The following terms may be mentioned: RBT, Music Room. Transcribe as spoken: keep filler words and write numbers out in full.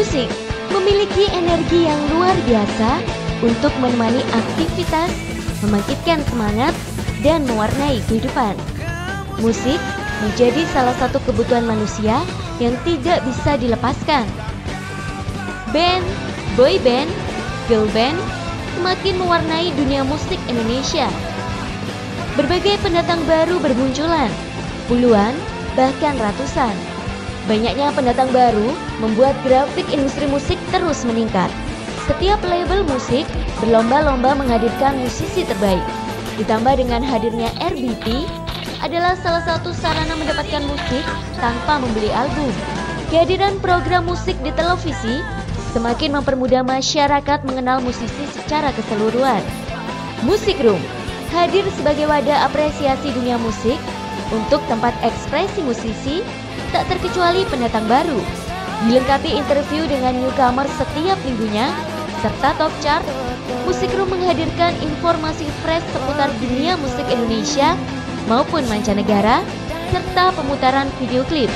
musik memiliki energi yang luar biasa untuk menemani aktivitas, membangkitkan semangat, dan mewarnai kehidupan. Musik menjadi salah satu kebutuhan manusia yang tidak bisa dilepaskan. Band, boy band, girl band semakin mewarnai dunia musik Indonesia. Berbagai pendatang baru bermunculan, puluhan bahkan ratusan. Banyaknya pendatang baru membuat grafik industri musik terus meningkat. Setiap label musik berlomba-lomba menghadirkan musisi terbaik. Ditambah dengan hadirnya R B T adalah salah satu sarana mendapatkan musik tanpa membeli album. Kehadiran program musik di televisi semakin mempermudah masyarakat mengenal musisi secara keseluruhan. Music Room hadir sebagai wadah apresiasi dunia musik untuk tempat ekspresi musisi, tak terkecuali pendatang baru. Dilengkapi interview dengan newcomer setiap minggunya, serta top chart, Music Room menghadirkan informasi fresh seputar dunia musik Indonesia maupun mancanegara, serta pemutaran video klip.